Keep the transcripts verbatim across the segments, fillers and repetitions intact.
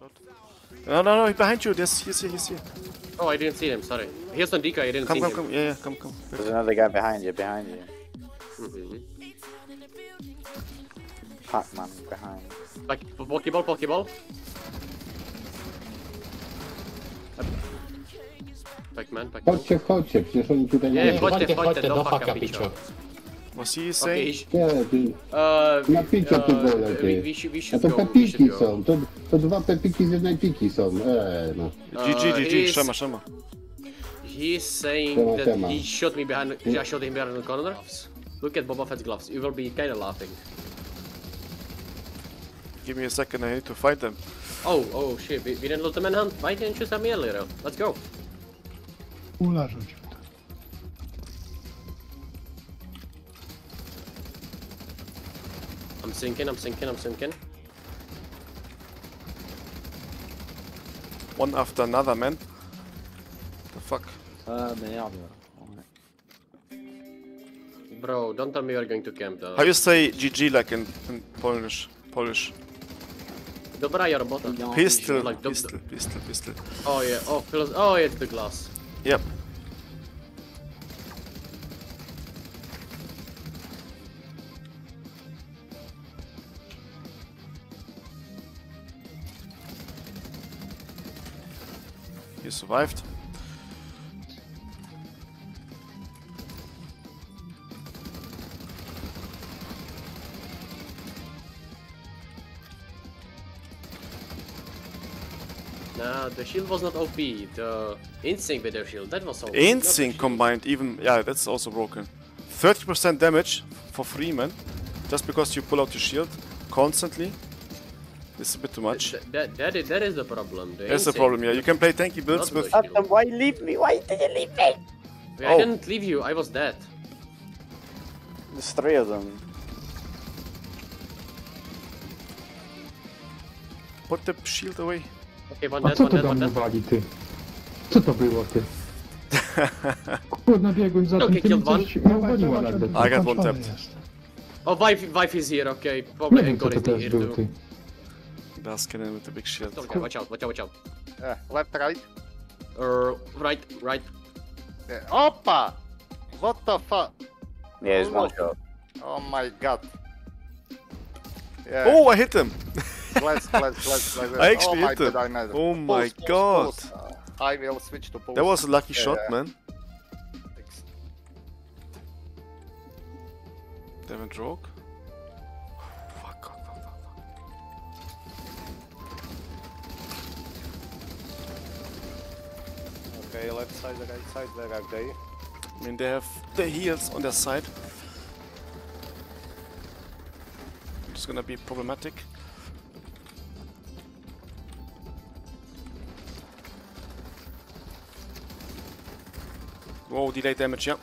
shot. No, no, no, behind you. There's, he's here, he's here. Oh, I didn't see him, sorry. Here's on Dika, I didn't come, see come, him. Come, come, yeah, yeah, come, come. There's another guy behind you, behind you. Mm-hmm. Pac-Man behind. Like, Pokéball, Pokéball. Pac-Man, Pac-Man. Poche, poche, ci sono più belle. Yeah, poche, poche, non facca piccio. Ma si, sei? Na piccio tu wolę, to pepiki są, to, to dwa pepiki z jednej piki są, eee, no. G G, G G, szema, szema. He's saying szema, that szema. He shot me behind, I shot him behind the corner. Look at Boba Fett's gloves, you will be kinda laughing. Give me a second, I need to fight them. Oh, oh shit, we, we didn't lose the manhunt. Why didn't you send me earlier? Let's go. I'm sinking, I'm sinking, I'm sinking. One after another, man. The fuck? Uh, Bro, don't tell me you're going to camp though. How you say G G like in, in Polish? Polish. Dobra, you're bottom. Pistol, like, pistol, pistol, pistol. Oh yeah, oh, oh yeah, it's the glass. Yep. He survived. Nah, the shield was not O P, the InSync with their shield, that was O P. InSync combined even, yeah, that's also broken. thirty percent damage for Freeman, just because you pull out your shield constantly. It's a bit too much. Th that, that, is, that is the problem. The that's the problem, yeah, you can play tanky builds with... Adam, why leave me? Why did you leave me? Wait, oh. I didn't leave you, I was dead. There's three of them. Put the shield away. Okay, one dead, one dead, one dead. Wali, ty? Co to było, ty? Kurna, biegłem za okay, tym, ty się uwaliła nagle. I got one tapped. Oh, wife, wife is here, okay. Probably nie Encore is here był, too. Basket in with the big shield. Okay, watch out, watch out, watch out. Uh, left, right? Uh, right, right. Uh, Opa! What the fuck? Yeah, it's one shot. Oh my god. Yeah. Oh, I hit him! Glass, glass, glass, glass. I actually oh hit it. God, oh my post, god. Post, post. Uh, I will switch to post. That was a lucky yeah. shot, man. Thanks. Damage rogue. Fuck, fuck, fuck, fuck. Okay, left side, right side, where are they? I mean, they have the heals on their side. It's gonna be problematic. Whoa, delay damage, yeah.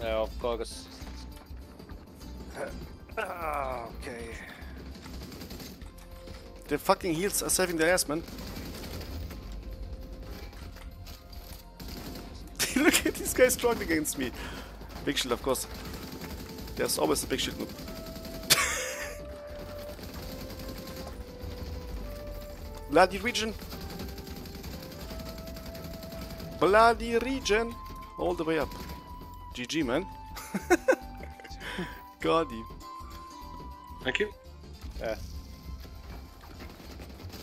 Yeah, of course. Okay. The fucking heals are saving their ass, man. Look at these guys struggling against me. Big shield, of course. There's always a big shield. Bloody region. Bloody region! All the way up. G G, man. God. Thank you. Yeah.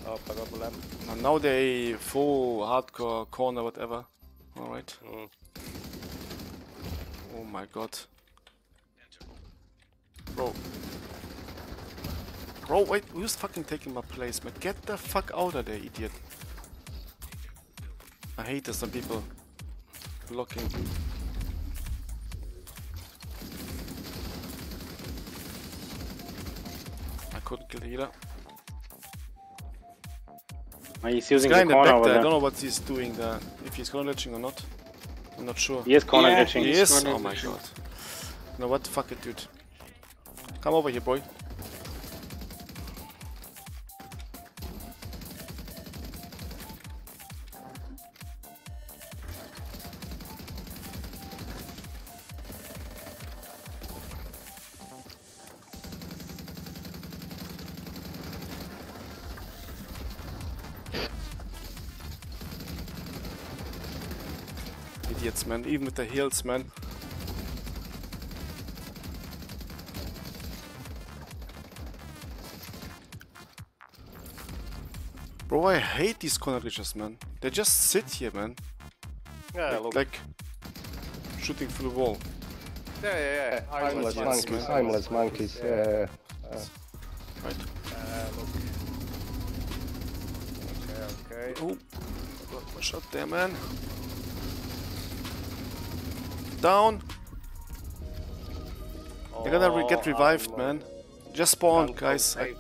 Oh, problem. And now they full hardcore corner, whatever. Alright. Mm. Oh my god. Bro. Bro, wait, who's fucking taking my place, man? Get the fuck out of there, idiot. I hate this, some people blocking. I couldn't kill the healer. He's using the, the corner over there. I don't know what he's doing there. If he's corner glitching or not. I'm not sure. He is corner yeah. glitching. He is? Oh my god. No, what the fuck it, dude. Come over here, boy. idiots, man, even with the heals, man. Bro, I hate these corner glitches, man. They just sit here, man. Yeah, like, like shooting through the wall. Yeah, yeah, yeah. Aimless monkeys, man. Aimless monkeys, yeah. yeah. yeah. Uh, right. Uh, okay, okay. Oh, I got my shot there, man. Down. Oh, you're gonna re get revived, man. Just spawn, guys. I,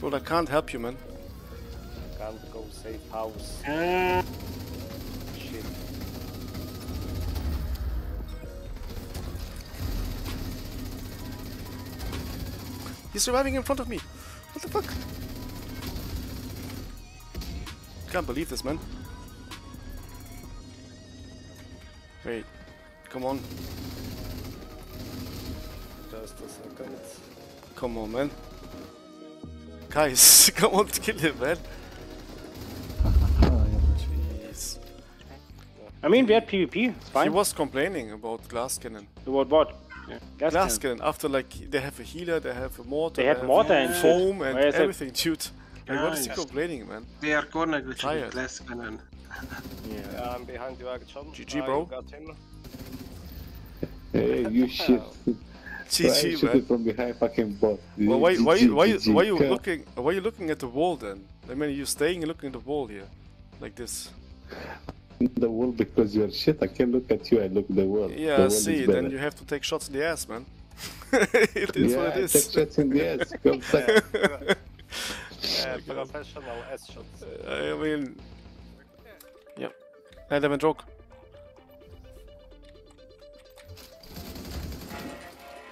dude, I can't help you, man. Can't go safe house. Mm. Shit. He's reviving in front of me. What the fuck? Can't believe this, man. Wait. Come on. Just a second. Come on, man. Guys, come on, kill him, man. Jeez. I mean, we had PvP. It's fine. He was complaining about glass cannon. About what? Yeah. Glass, glass cannon. cannon. After, like, they have a healer, they have a mortar, they have, they have mortar and foam and Whereas everything, dude. Like, what is he complaining, man? They are cornered with glass cannon. Yeah. yeah, I'm behind you, Agachon. G G, bro. Got him. Hey, you shit. G G, man. From behind, fucking bot. Well, why, why, why, why, why are you looking? Why are you looking at the wall then? I mean, you're staying and looking at the wall here, like this. The wall because you're shit. I can't look at you. I look at the wall. Yeah, the wall see. Then you have to take shots in the ass, man. it is yeah, what it is. Take shots in the ass. Come back. Yeah, professional ass shots. I mean, yep. I have a joke.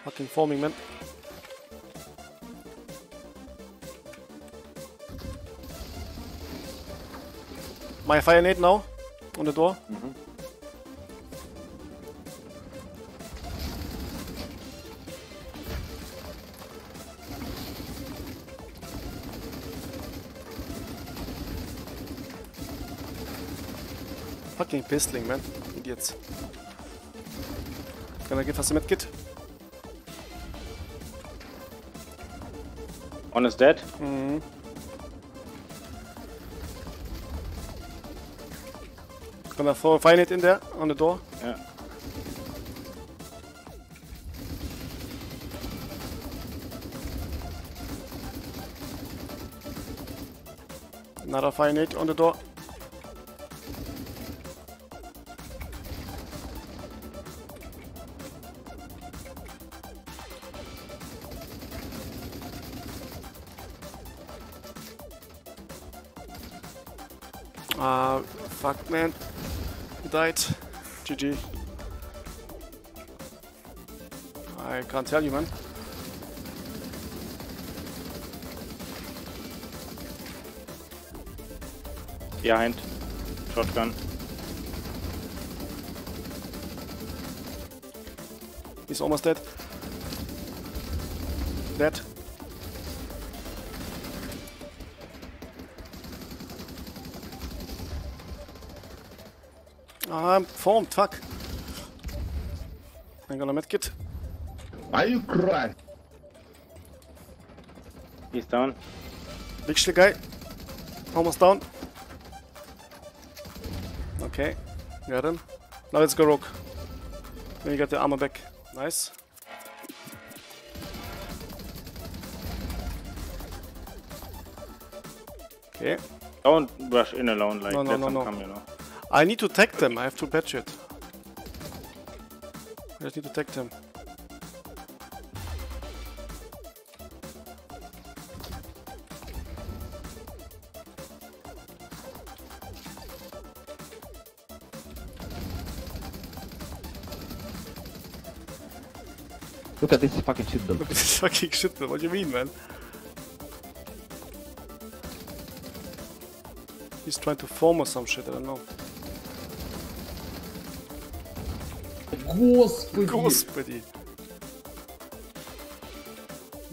Fucking forming, man. My fire nade now on the door. Mm-hmm. Fucking pistoling, man. Idiots. Gonna give us a medkit. One is dead. Mm-hmm. Gonna throw a fire nade in there on the door. Yeah. Another fire nade on the door. Ah, uh, fuck, man. He died. G G. I can't tell you, man. Behind. Shotgun. He's almost dead. Dead. I'm formed, fuck. I'm gonna medkit. Are you crying? He's down. Big shield guy. Almost down. Okay, got him. Now let's go rogue. Then you got the armor back. Nice. Okay. Don't rush in alone, like, no, no, let no, them no. come, you know. I need to tag them, I have to patch it. I just need to tag them. Look at this fucking shit, though. Look at this fucking shit, though. What do you mean, man? He's trying to form or some shit, I don't know. Господи. Господи.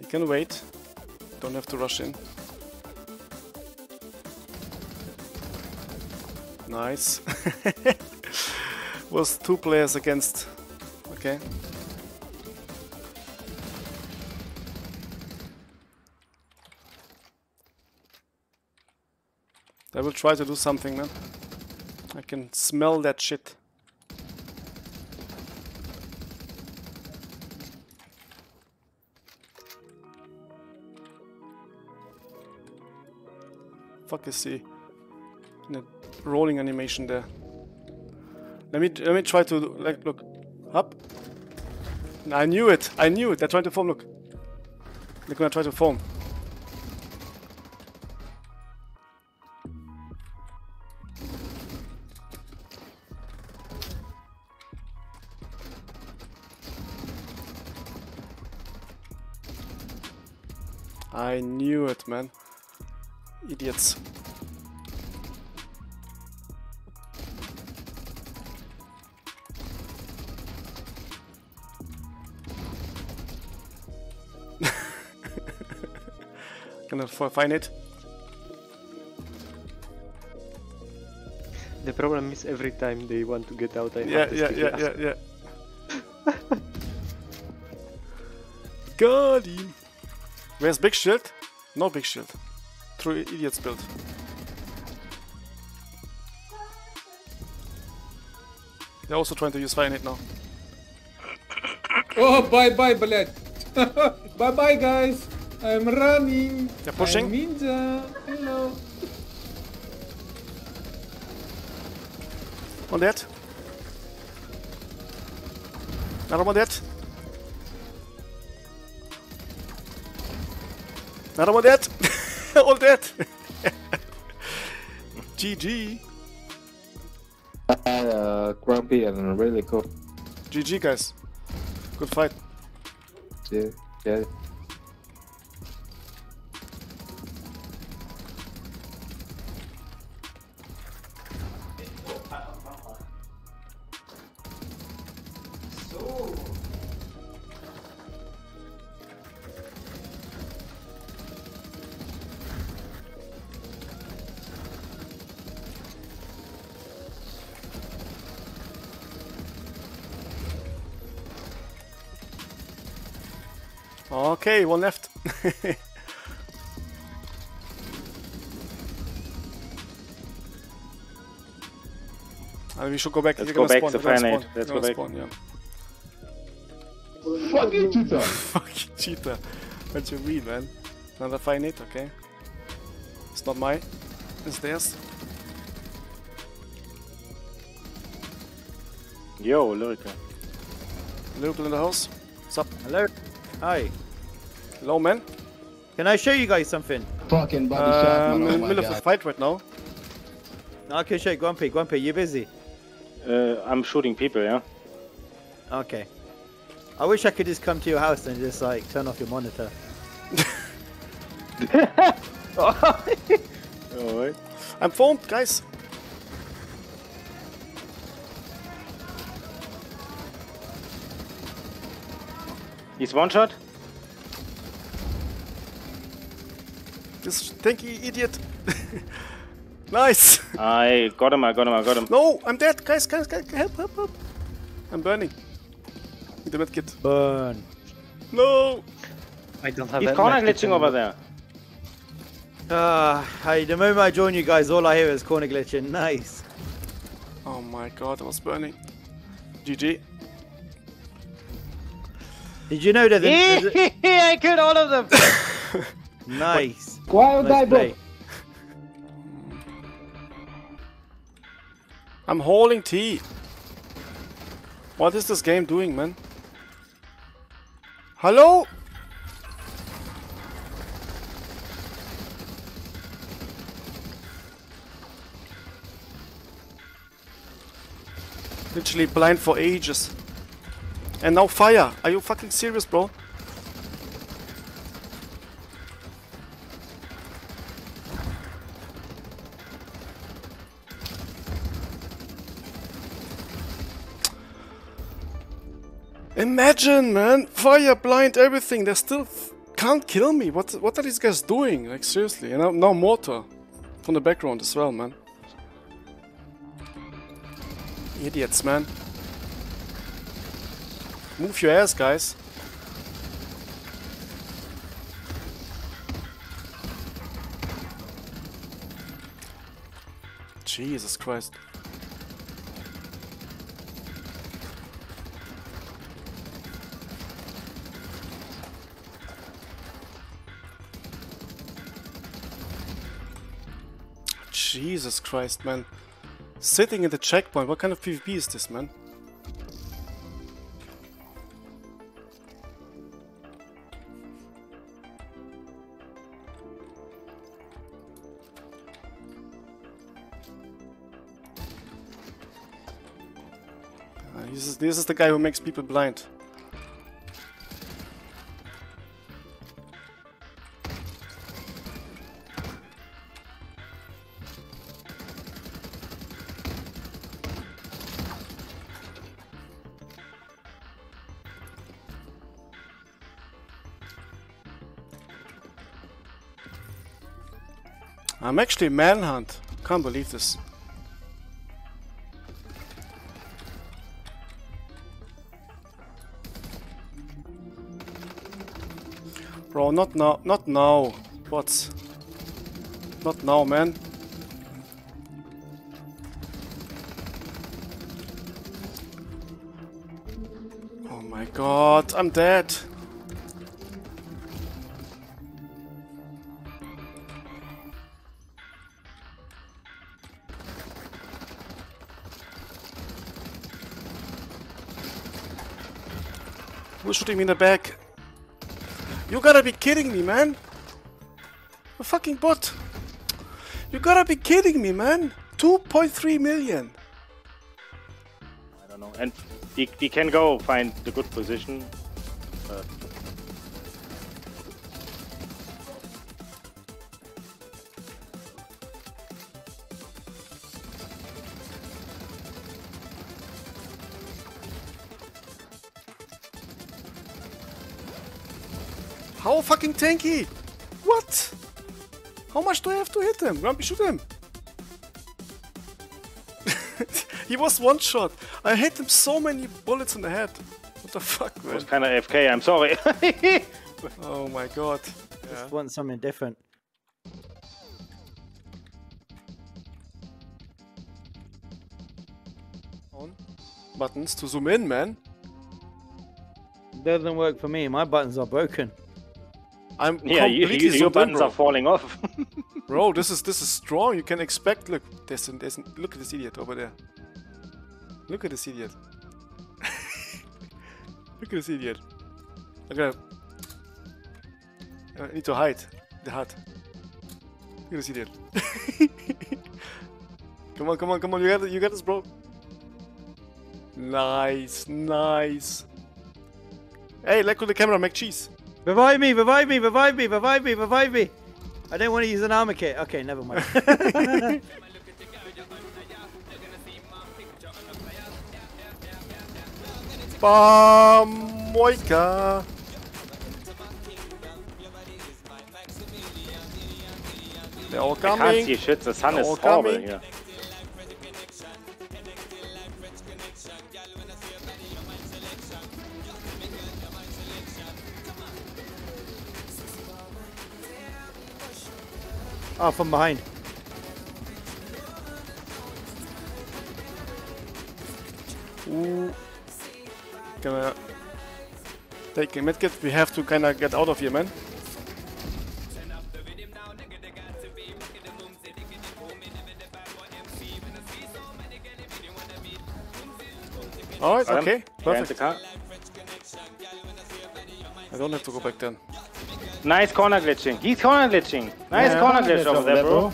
You can wait. Don't have to rush in. Nice. was two players against. Okay. I will try to do something, man. I can smell that shit. Fuck is he? In a rolling animation there. Let me let me try to like look up. I knew it. I knew it. They're trying to foam. Look, they're gonna try to foam. I knew it, man. Idiots. Gonna find it. The problem is every time they want to get out, I yeah, have to yeah, skip yeah, yeah, yeah, yeah, yeah. Got him. Where's big shield? No big shield. True idiots build. They're also trying to use fire in it now. Oh, bye bye, bled. Bye bye, guys. I'm running. They're pushing. I'm ninja. Hello. One dead. Another one dead. Another one dead. All dead. G G. Uh, grumpy and really cool. G G, guys. Good fight. Yeah. Yeah. Okay, one left. And we should go back. Let's go back to finite. Let's go back. Spawn, yeah. Fucking cheater! Fucking cheater! What you mean, man? Another finite, okay. It's not mine. It's theirs. Yo, Lyrical. Lyrical in the house. What's up? Hello. Hi. Hello, man. Can I show you guys something? Fucking body um, shot, man. I'm in the middle of a fight right now. Okay, sure. Grumpy, Grumpy, you busy? Uh, I'm shooting people, yeah. Okay. I wish I could just come to your house and just like turn off your monitor. Alright. I'm foamed, guys. He's one shot. This stinky idiot. Nice. I got him, I got him, I got him. No, I'm dead. Guys, guys, guys, help, help, help. I'm burning. Need the medkit. Burn. No. I don't have He's that corner glitching over there. Ah, uh, hey, the moment I join you guys, all I hear is corner glitching. Nice. Oh my god, I was burning. G G. Did you know that? Yeah, I killed all of them. Nice. Why would I play? I'm holding T. What is this game doing, man? Hello? Literally blind for ages. And now fire! Are you fucking serious, bro? Imagine, man! Fire, blind, everything. They still can't kill me. What? What are these guys doing? Like seriously? And now, now mortar from the background as well, man. Idiots, man. Move your ass, guys. Jesus Christ. Jesus Christ, man. Sitting in the checkpoint, what kind of PvP is this, man? Uh, this is, this is the guy who makes people blind. I'm actually manhunt. Can't believe this. Bro, not now, not now. What? Not now, man. Oh my god, I'm dead. Shoot him in the back. You gotta be kidding me, man. A fucking bot. You gotta be kidding me, man. two point three million. I don't know. And he, he can go find the good position. Uh. How fucking tanky! What? How much do I have to hit him? Grumpy, shoot him! He was one shot. I hit him so many bullets in the head. What the fuck, man? It was kind of A F K, I'm sorry. Oh my god. Yeah. Just want something different. On. Buttons to zoom in, man. Doesn't work for me. My buttons are broken. I'm yeah, you, you, your buttons are falling off. Bro, this is this is strong. You can expect. Look, there's an, there's an, look at this idiot over there. Look at this idiot. Look at this idiot. I gotta. I need to hide the hut. Look at this idiot. Come on, come on, come on! You got it, you got this, bro. Nice, nice. Hey, let go the camera. Make cheese. Revive me, revive me, revive me, revive me, revive me! I don't want to use an armor kit. Okay, never mind. Moika. They're all coming. I can't see shit, the sun is horrible here. Oh, from behind. Ooh. Gonna take a medkit. We have to kinda get out of here, man. Alright, okay. Perfect. I don't have to go back then. Nice corner glitching. He's corner glitching. Nice yeah, corner glitch over there, bro.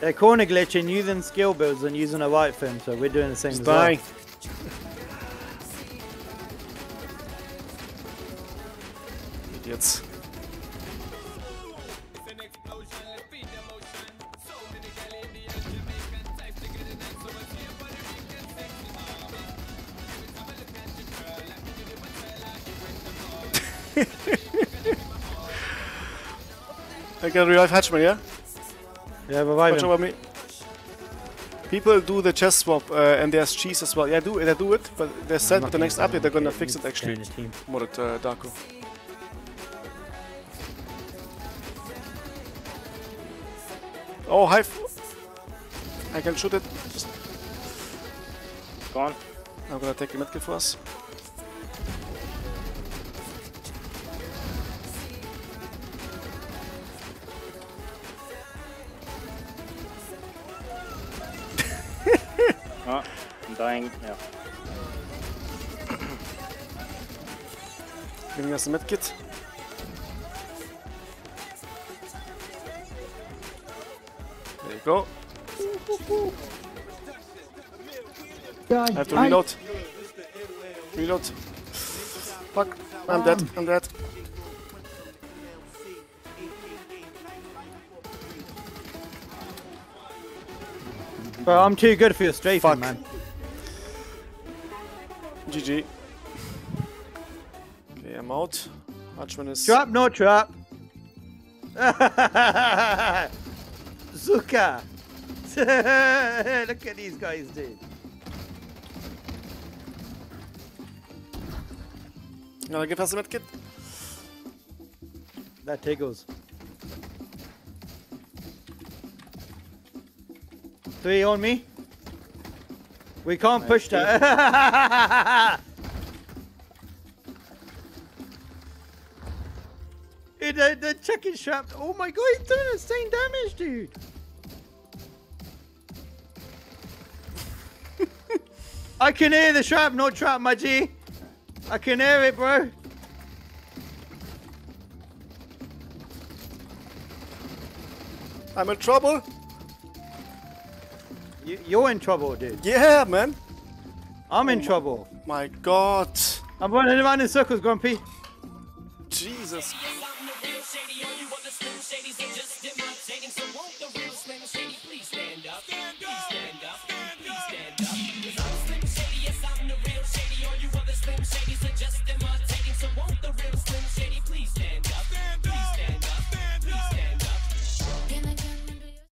They're corner glitching using skill builds and using a right fin, so we're doing the same thing. Idiots. I can revive Hatchman, yeah? Yeah, revive him. Watch over me. People do the chest swap, uh, and there's cheese as well. Yeah, do they do it? But they said with the next update they're gonna fix it actually. Mod it, uh, Darko. Oh, hi! F I can shoot it. Just go on. I'm gonna take a medkit for us. Oh, I'm dying. Yeah. Giving us a medkit. There you go. God, I have to reload. I... Reload. Fuck. I'm um. dead. I'm dead. Bro, I'm too good for your strafing, fuck, man. G G. Okay, I'm out. Archman is... Trap, no trap! Zuka! Look at these guys, dude. You wanna give us a medkit? That tickles. Three on me. We can't nice push that. Dude, the, the chicken strap. Oh my god, he's doing the same damage, dude. I can hear the trap, not trap, my G. I can hear it, bro. I'm in trouble. You're in trouble, dude. Yeah, man. I'm in oh trouble. My, my God. I'm running around in circles, Grumpy. Jesus.